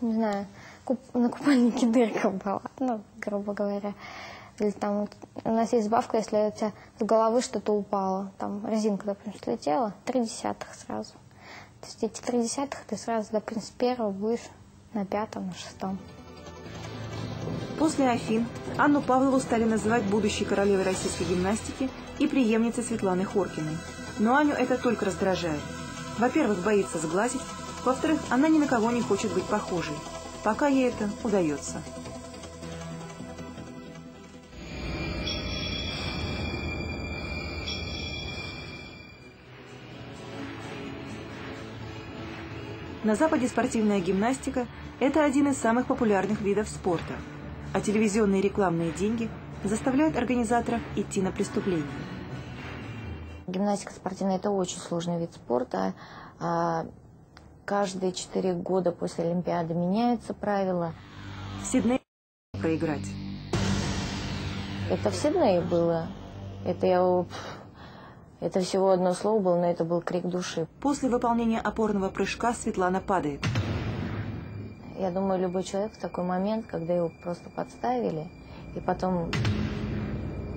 не знаю, на купальнике дырка была, ну, грубо говоря. Или там у нас есть сбавка, если у тебя с головы что-то упало, там резинка, допустим, слетела, 3/10 сразу. То есть эти 3/10 ты сразу, допустим, с первого будешь на 5-м, на 6-м. После Афин Анну Павлову стали называть будущей королевой российской гимнастики и преемницей Светланы Хоркиной. Но Аню это только раздражает. Во-первых, боится сглазить. Во-вторых, она ни на кого не хочет быть похожей. Пока ей это удается. На Западе спортивная гимнастика – это один из самых популярных видов спорта. А телевизионные рекламные деньги заставляют организаторов идти на преступление. Гимнастика спортивная – это очень сложный вид спорта. Каждые 4 года после Олимпиады меняются правила. В Сиднее проиграть. Это в Сиднее было. Это всего одно слово было, но это был крик души. После выполнения опорного прыжка Светлана падает. Я думаю, любой человек в такой момент, когда его просто подставили, и потом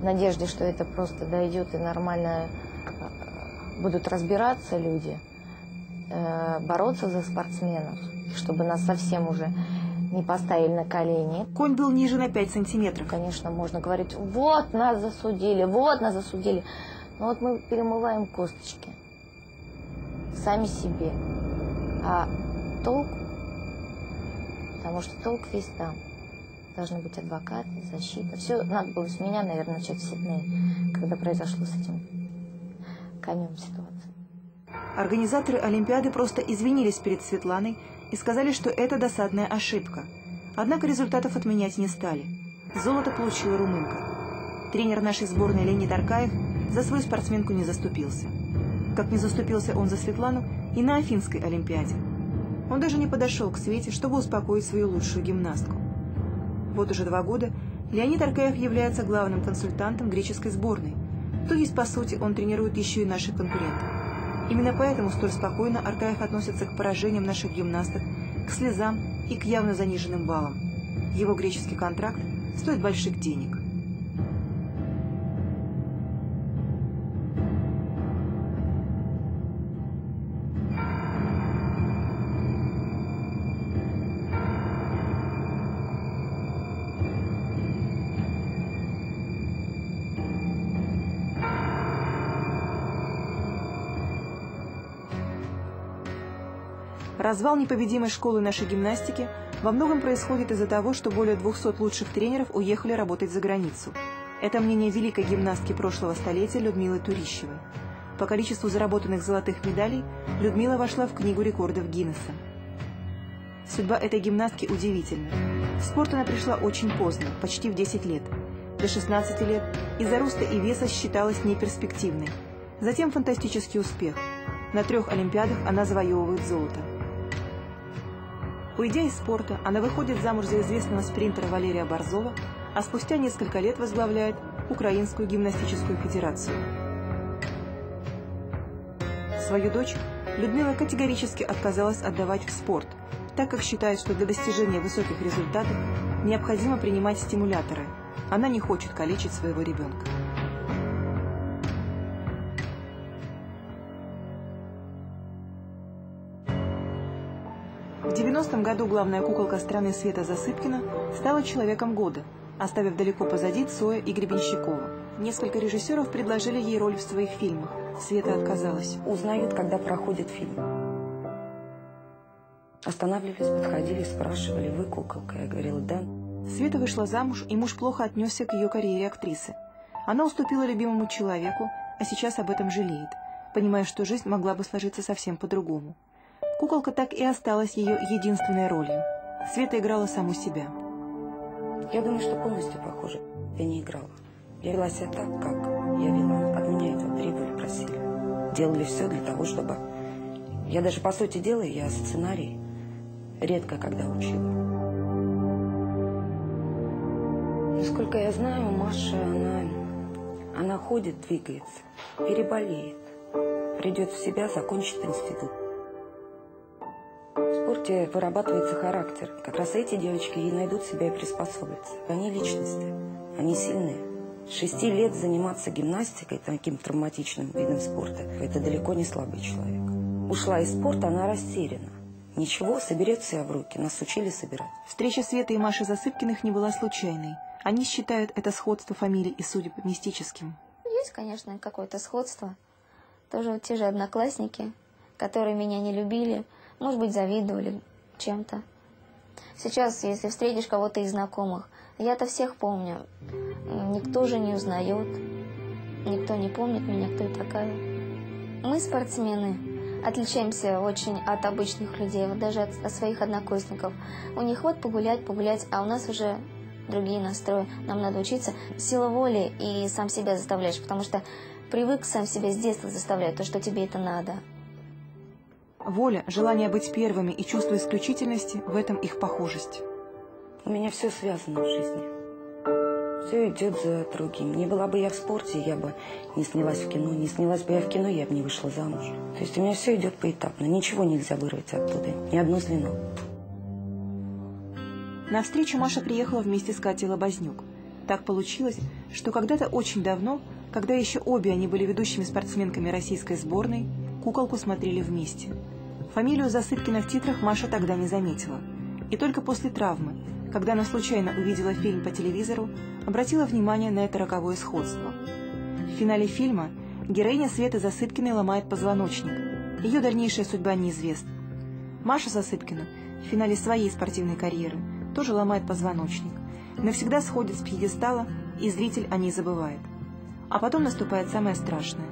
в надежде, что это просто дойдет и нормально будут разбираться люди, бороться за спортсменов, чтобы нас совсем уже не поставили на колени. Конь был ниже на 5 сантиметров. Конечно, можно говорить, вот нас засудили, вот нас засудили. Но вот мы перемываем косточки сами себе. А толк, потому что толк весь там. Должны быть адвокаты, защита. Все надо было с меня, наверное, начать в Сиднее, когда произошло с этим конем ситуация. Организаторы Олимпиады просто извинились перед Светланой и сказали, что это досадная ошибка. Однако результатов отменять не стали. Золото получила румынка. Тренер нашей сборной Леонид Аркаев за свою спортсменку не заступился. Как не заступился он за Светлану и на Афинской Олимпиаде. Он даже не подошел к Свете, чтобы успокоить свою лучшую гимнастку. Вот уже 2 года Леонид Аркаев является главным консультантом греческой сборной. То есть, по сути, он тренирует еще и наших конкурентов. Именно поэтому столь спокойно Аркаев относится к поражениям наших гимнасток, к слезам и к явно заниженным баллам. Его греческий контракт стоит больших денег. Развал непобедимой школы нашей гимнастики во многом происходит из-за того, что более 200 лучших тренеров уехали работать за границу. Это мнение великой гимнастки прошлого столетия Людмилы Турищевой. По количеству заработанных золотых медалей Людмила вошла в книгу рекордов Гиннесса. Судьба этой гимнастки удивительна. В спорт она пришла очень поздно, почти в 10 лет. До 16 лет из-за роста и веса считалась неперспективной. Затем фантастический успех. На 3 Олимпиадах она завоевывает золото. Уйдя из спорта, она выходит замуж за известного спринтера Валерия Борзова, а спустя несколько лет возглавляет Украинскую гимнастическую федерацию. Свою дочь Людмила категорически отказалась отдавать в спорт, так как считает, что для достижения высоких результатов необходимо принимать стимуляторы. Она не хочет калечить своего ребенка. В 90-м году главная куколка страны Света Засыпкина стала человеком года, оставив далеко позади Цоя и Гребенщикова. Несколько режиссеров предложили ей роль в своих фильмах. Света отказалась. Узнают, когда проходит фильм. Останавливались, подходили, спрашивали, вы куколка? Я говорила, да. Света вышла замуж, и муж плохо отнесся к ее карьере актрисы. Она уступила любимому человеку, а сейчас об этом жалеет, понимая, что жизнь могла бы сложиться совсем по-другому. Куколка так и осталась ее единственной ролью. Света играла саму себя. Я думаю, что полностью похоже. Я не играла. Я вела себя так, как я вела. От меня этого требовали, просили. Делали все для того, чтобы... Я даже, по сути дела, я сценарий редко когда учила. Насколько я знаю, Маша, она ходит, двигается, переболеет, придет в себя, закончит институт. спорте вырабатывается характер. Как раз эти девочки и найдут себя и приспособятся. Они личности, они сильные. 6 лет заниматься гимнастикой, таким травматичным видом спорта, это далеко не слабый человек. Ушла из спорта, она растеряна. Ничего, соберет себя в руки, нас учили собирать. Встреча Светы и Маши Засыпкиных не была случайной. Они считают это сходство фамилий и судеб мистическим. Есть, конечно, какое-то сходство. Тоже вот те же одноклассники, которые меня не любили, может быть, завидовали чем-то. Сейчас, если встретишь кого-то из знакомых, я-то всех помню. Никто же не узнает, никто не помнит меня, кто я такая. Мы, спортсмены, отличаемся очень от обычных людей, вот даже от своих однокурсников. У них вот погулять, а у нас уже... другие настрои. Нам надо учиться. Сила воли и сам себя заставляешь, потому что привык сам себя с детства заставлять, то, что тебе это надо. Воля, желание быть первыми и чувство исключительности – в этом их похожесть. У меня все связано в жизни. Все идет за другим. Не была бы я в спорте, я бы не снялась в кино. Не снялась бы я в кино, я бы не вышла замуж. То есть у меня все идет поэтапно. Ничего нельзя вырвать оттуда. Ни одну звено. На встречу Маша приехала вместе с Катей Лобознюк. Так получилось, что когда-то очень давно, когда еще обе они были ведущими спортсменками российской сборной, «Куколку» смотрели вместе. Фамилию Засыпкина в титрах Маша тогда не заметила. И только после травмы, когда она случайно увидела фильм по телевизору, обратила внимание на это роковое сходство. В финале фильма героиня Светы Засыпкиной ломает позвоночник. Ее дальнейшая судьба неизвестна. Маша Засыпкина в финале своей спортивной карьеры тоже ломает позвоночник, навсегда сходит с пьедестала, и зритель о ней забывает. А потом наступает самое страшное.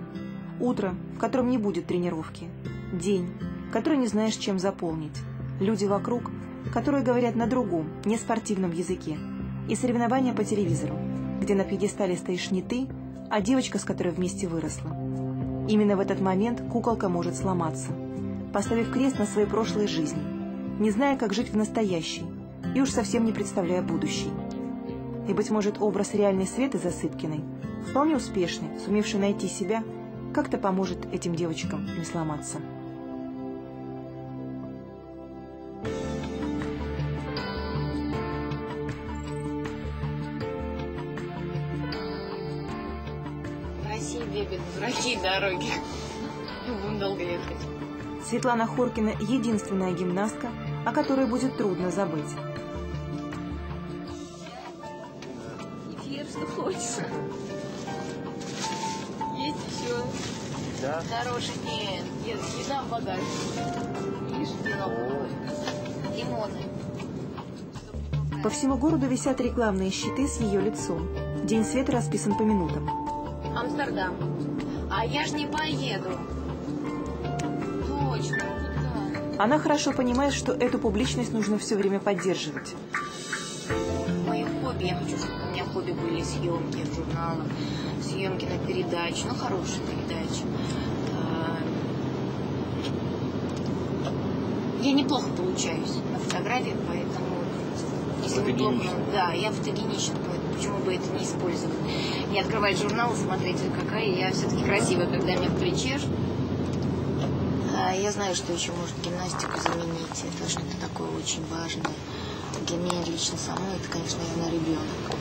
Утро, в котором не будет тренировки. День, который не знаешь, чем заполнить. Люди вокруг, которые говорят на другом, не спортивном языке. И соревнования по телевизору, где на пьедестале стоишь не ты, а девочка, с которой вместе выросла. Именно в этот момент куколка может сломаться, поставив крест на своей прошлой жизни, не зная, как жить в настоящей, и уж совсем не представляя будущий. И, быть может, образ реальной Светы Засыпкиной, вполне успешной, сумевшей найти себя, как-то поможет этим девочкам не сломаться. В России бегают дураки дороги. Будем долго ехать. Светлана Хоркина – единственная гимнастка, о которой будет трудно забыть. Что хочется. Есть еще. Да. Дороже нет. Нет, еда в багажник. Видишь, лимоны. По всему городу висят рекламные щиты с ее лицом. День Светы расписан по минутам. Амстердам. А я ж не поеду. Точно. Куда? Она хорошо понимает, что эту публичность нужно все время поддерживать. Мое хобби, я хочу, чтобы у меня хобби были съемки в журналах, съемки на передачи, ну, хорошие передачи. Я неплохо получаюсь на фотографиях, поэтому, если удобно, да, я фотогенична, почему бы это не использовать. Не открывать журнал и смотреть, какая я все-таки красивая, когда меня плечешь. Я знаю, что еще может гимнастику заменить, это что-то такое очень важное. Для меня лично самой это, конечно, наверное, ребенок.